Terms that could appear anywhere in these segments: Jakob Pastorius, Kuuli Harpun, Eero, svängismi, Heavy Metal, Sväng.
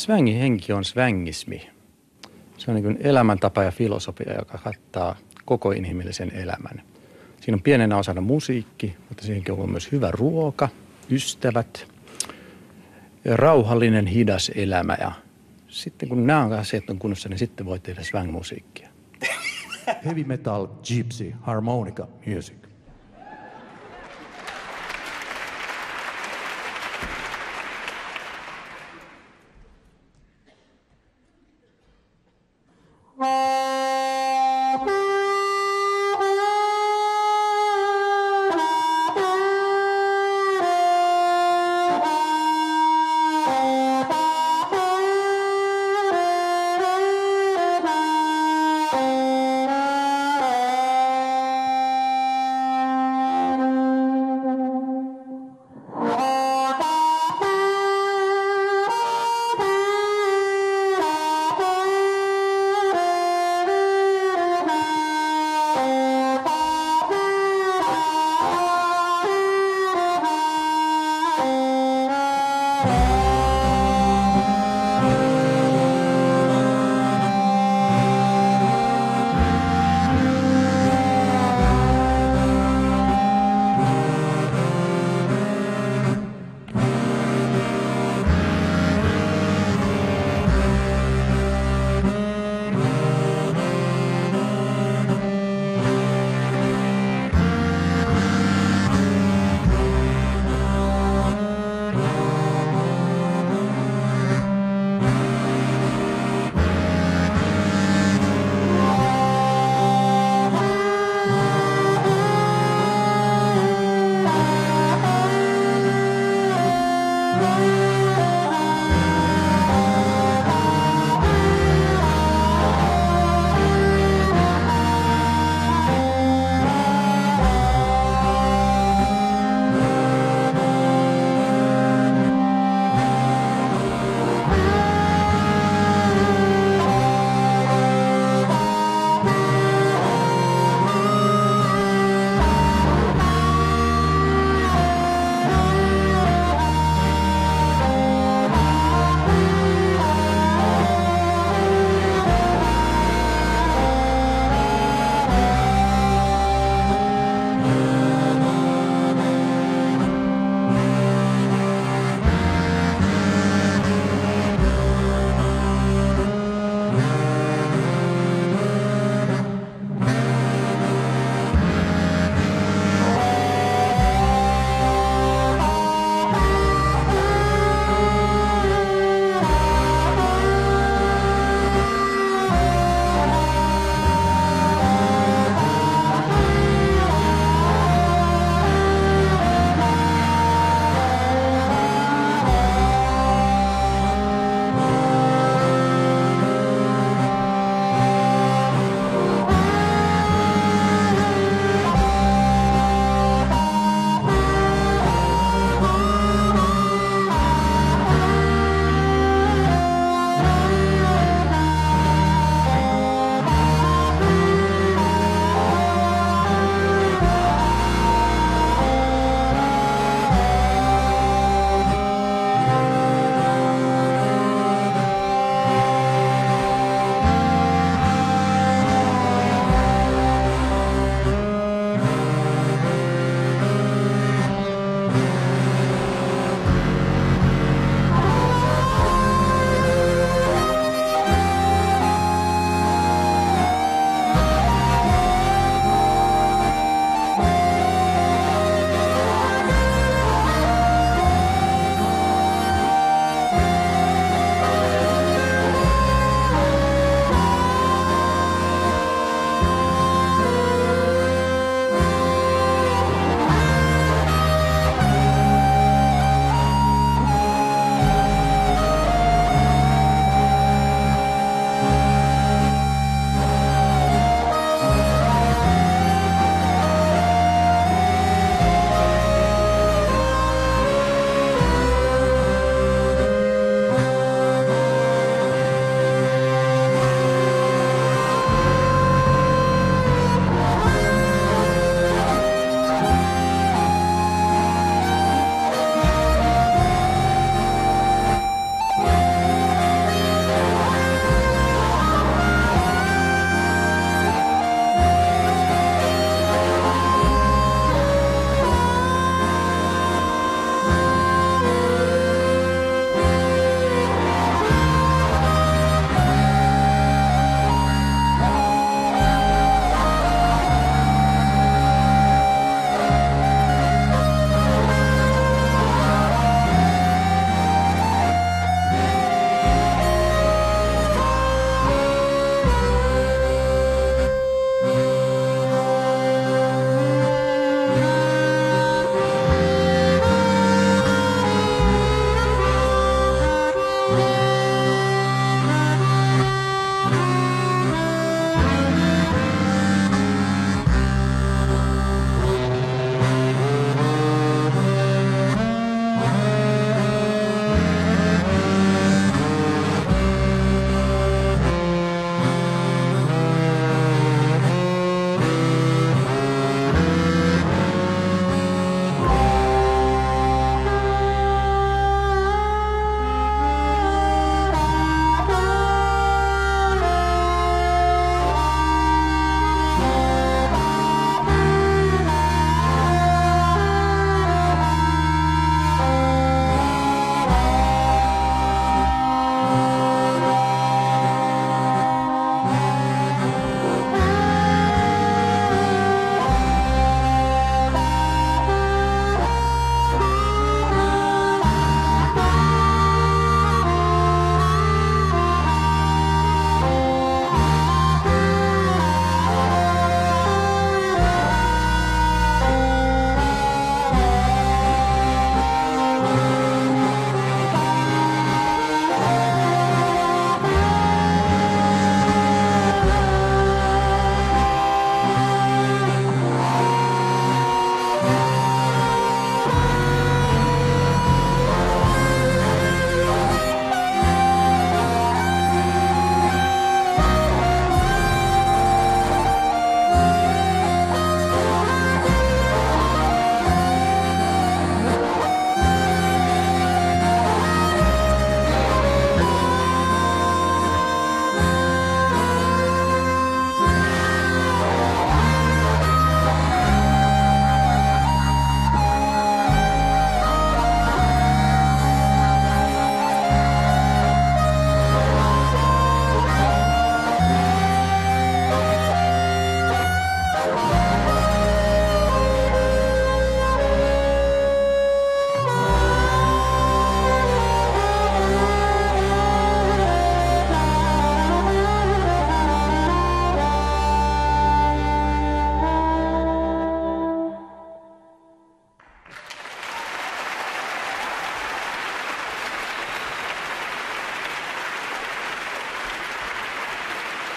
Svängin henki on svängismi. Se on niin kuin elämäntapa ja filosofia, joka kattaa koko inhimillisen elämän. Siinä on pienenä osana musiikki, mutta siihenkin on myös hyvä ruoka, ystävät, rauhallinen, hidas elämä. Ja sitten kun nämä on asiat on kunnossa, niin sitten voi tehdä swang-musiikkia. Heavy metal, gypsy, harmonica, music.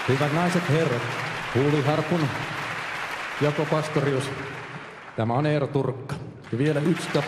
Hyvät naiset, herrat, Kuuli Harpun, Jakob Pastorius, tämä on Eero Turkka. Ja vielä yksi